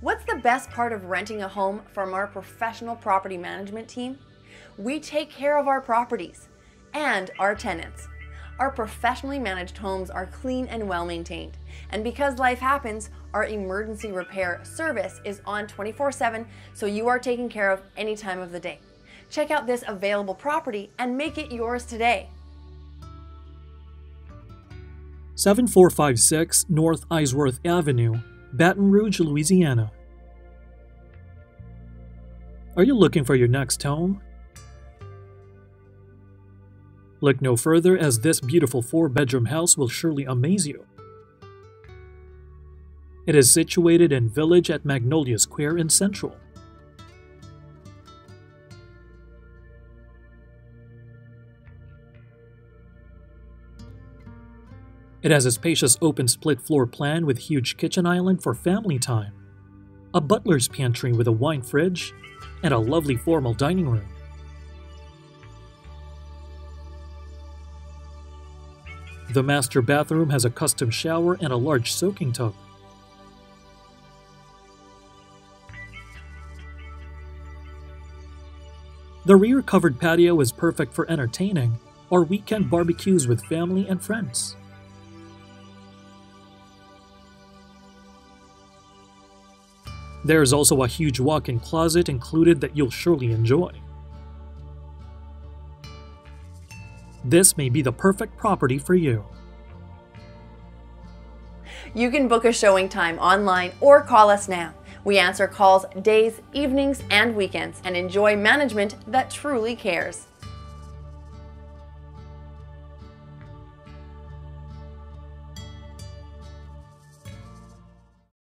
What's the best part of renting a home from our professional property management team? We take care of our properties and our tenants. Our professionally managed homes are clean and well maintained. And because life happens, our emergency repair service is on 24/7, so you are taken care of any time of the day. Check out this available property and make it yours today. 7456 North Eisworth Avenue, Baton Rouge, Louisiana. Are you looking for your next home? Look no further, as this beautiful 4-bedroom house will surely amaze you. It is situated in Village at Magnolia Square in Central. It has a spacious open split floor plan with huge kitchen island for family time, a butler's pantry with a wine fridge, and a lovely formal dining room. The master bathroom has a custom shower and a large soaking tub. The rear covered patio is perfect for entertaining or weekend barbecues with family and friends. There is also a huge walk-in closet included that you'll surely enjoy. This may be the perfect property for you. You can book a showing time online or call us now. We answer calls days, evenings, and weekends and enjoy management that truly cares.